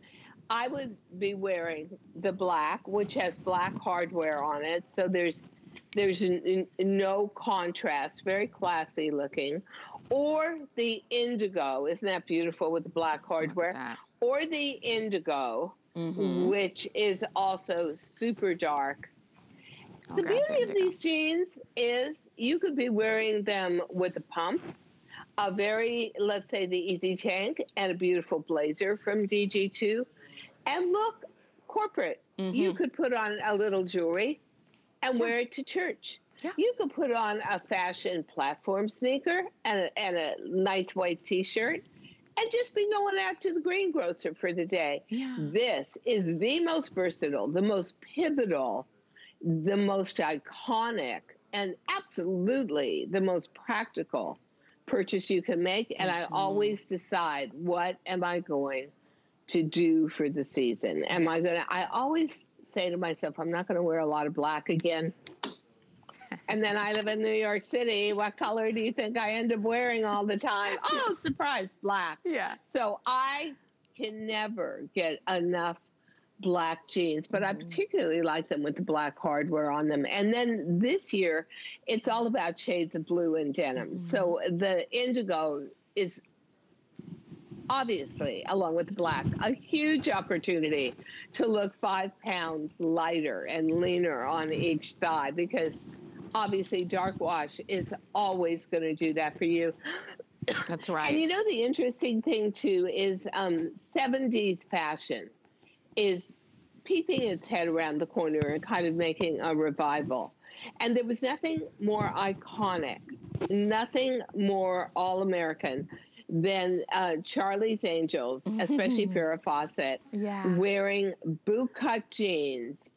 I would be wearing the black, which has black hardware on it. So there's there's n n no contrast, very classy looking. Or the indigo, isn't that beautiful with the black hardware? Or the indigo, mm-hmm. which is also super dark. Okay, the beauty of these jeans is you could be wearing them with a pump, a very, let's say the easy tank, and a beautiful blazer from D G two. And look, corporate, mm-hmm. you could put on a little jewelry and wear it to church. Yeah. You could put on a fashion platform sneaker and a, and a nice white T-shirt and just be going out to the greengrocer for the day. Yeah. This is the most versatile, the most pivotal, the most iconic, and absolutely the most practical purchase you can make. And mm-hmm. I always decide, what am I going to do for the season? Am I going to, I always say to myself, I'm not going to wear a lot of black again. And then I live in New York City. What color do you think I end up wearing all the time? Oh, surprise, black. Yeah. So I can never get enough black jeans, but mm-hmm. I particularly like them with the black hardware on them. And then this year, it's all about shades of blue and denim. Mm-hmm. So the indigo is obviously, along with black, a huge opportunity to look five pounds lighter and leaner on each thigh, because obviously dark wash is always going to do that for you. That's right. And you know, the interesting thing too is um, seventies fashion is peeping its head around the corner and kind of making a revival. And there was nothing more iconic, nothing more all-American than uh, Charlie's Angels, especially Farrah Fawcett, yeah. wearing bootcut jeans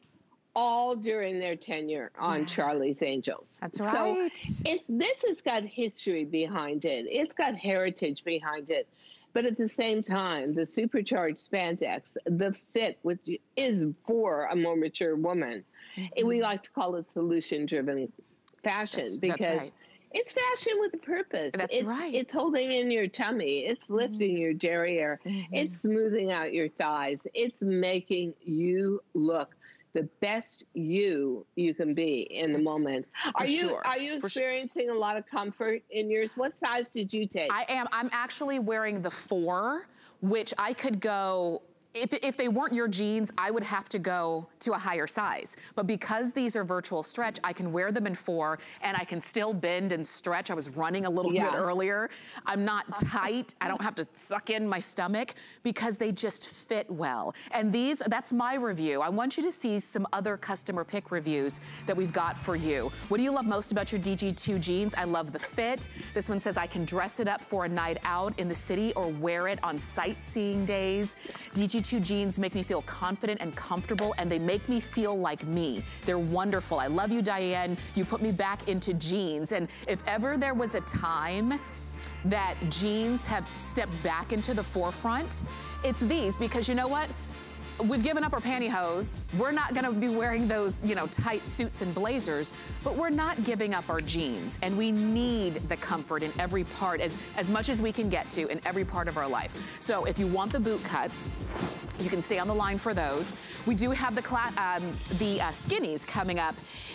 all during their tenure on yeah. Charlie's Angels. That's right. So it's, this has got history behind it. It's got heritage behind it. But at the same time, the supercharged spandex, the fit, which is for a more mature woman, mm-hmm. and we like to call it solution-driven fashion, that's, because that's right. it's fashion with a purpose. That's it's, right. It's holding in your tummy. It's lifting mm-hmm. your derriere. Mm-hmm. It's smoothing out your thighs. It's making you look the best you you can be in the moment. Are you sure. are you experiencing sure. a lot of comfort in yours? What size did you take? I am. I'm actually wearing the four, which I could go. If, if they weren't your jeans, I would have to go to a higher size. But because these are virtual stretch, I can wear them in four and I can still bend and stretch. I was running a little yeah. bit earlier. I'm not tight. I don't have to suck in my stomach because they just fit well. And these, that's my review. I want you to see some other customer pick reviews that we've got for you. What do you love most about your D G two jeans? I love the fit. This one says, I can dress it up for a night out in the city or wear it on sightseeing days. D G two Two jeans make me feel confident and comfortable, and they make me feel like me. They're wonderful. I love you, Diane. You put me back into jeans. And if ever there was a time that jeans have stepped back into the forefront, it's these, because you know what? We've given up our pantyhose. We're not gonna be wearing those, you know, tight suits and blazers, but we're not giving up our jeans. And we need the comfort in every part, as, as much as we can get to in every part of our life. So if you want the boot cuts, you can stay on the line for those. We do have the um, the uh, skinnies coming up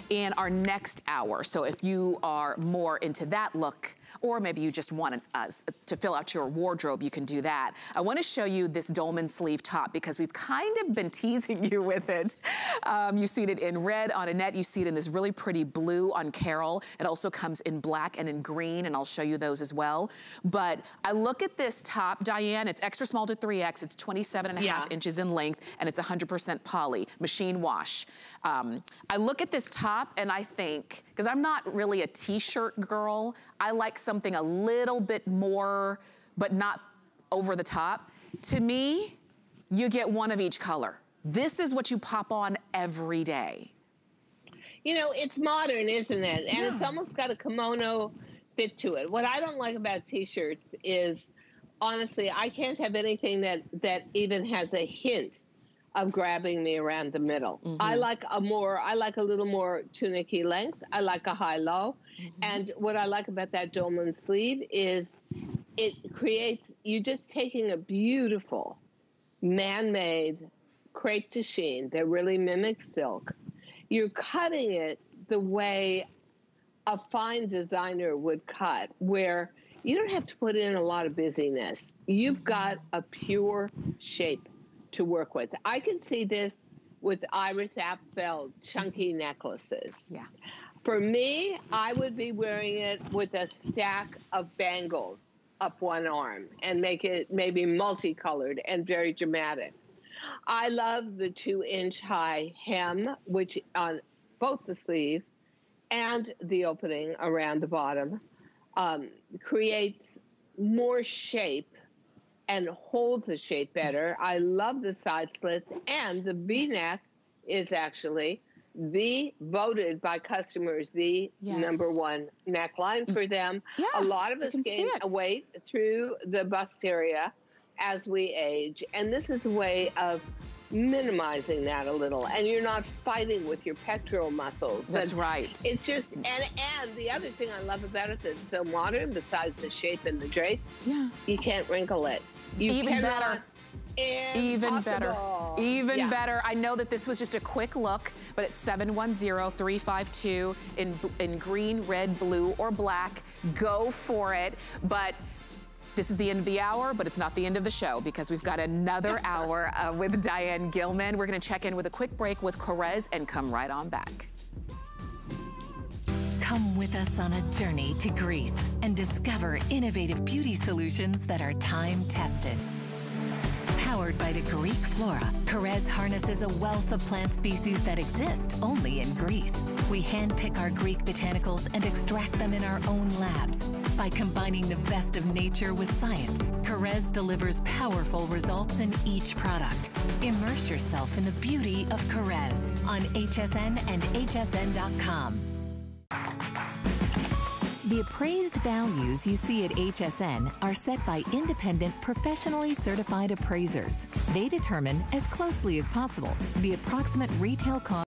in our next hour. So if you are more into that look, or maybe you just want an, uh, to fill out your wardrobe, you can do that. I want to show you this dolman sleeve top because we've kind of been teasing you with it. Um, you see it in red on Annette. You see it in this really pretty blue on Carol. It also comes in black and in green, and I'll show you those as well. But I look at this top, Diane. It's extra small to three X. It's twenty-seven and a half yeah. inches in length, and it's one hundred percent poly, machine wash. Um, I look at this top, and I think, because I'm not really a T-shirt girl, I like some something a little bit more, but not over the top. To me, you get one of each color. This is what you pop on every day. You know, it's modern, isn't it? And yeah. it's almost got a kimono fit to it. What I don't like about T-shirts is, honestly, I can't have anything that, that even has a hint of grabbing me around the middle. Mm-hmm. I like a more, I like a little more tunicky length. I like a high-low. Mm-hmm. And what I like about that dolman sleeve is it creates, you're just taking a beautiful man-made crepe de chine that really mimics silk. You're cutting it the way a fine designer would cut, where you don't have to put in a lot of busyness. You've got a pure shape to work with. I can see this with Iris Apfeld chunky necklaces. Yeah. For me, I would be wearing it with a stack of bangles up one arm and make it maybe multicolored and very dramatic. I love the two inch high hem, which on both the sleeve and the opening around the bottom um, creates more shape and holds the shape better. I love the side slits, and the V-neck is actually the voted by customers the yes. number one neckline for them. Yeah, a lot of us gain weight through the bust area as we age, and this is a way of minimizing that a little, and you're not fighting with your pectoral muscles. That's and right. It's just, and, and the other thing I love about it that's so modern, besides the shape and the drape, yeah. you can't wrinkle it. You Even cannot, better. is even possible. Better. Even yeah. better. I know that this was just a quick look, but it's seven one zero three five two in, in green, red, blue, or black. Go for it. But this is the end of the hour, but it's not the end of the show because we've got another hour uh, with Diane Gilman. We're going to check in with a quick break with Korez and come right on back. Come with us on a journey to Greece and discover innovative beauty solutions that are time-tested. Powered by the Greek flora, Korez harnesses a wealth of plant species that exist only in Greece. We handpick our Greek botanicals and extract them in our own labs. By combining the best of nature with science, Korez delivers powerful results in each product. Immerse yourself in the beauty of Korez on H S N and H S N dot com. The appraised values you see at H S N are set by independent, professionally certified appraisers. They determine, as closely as possible, the approximate retail cost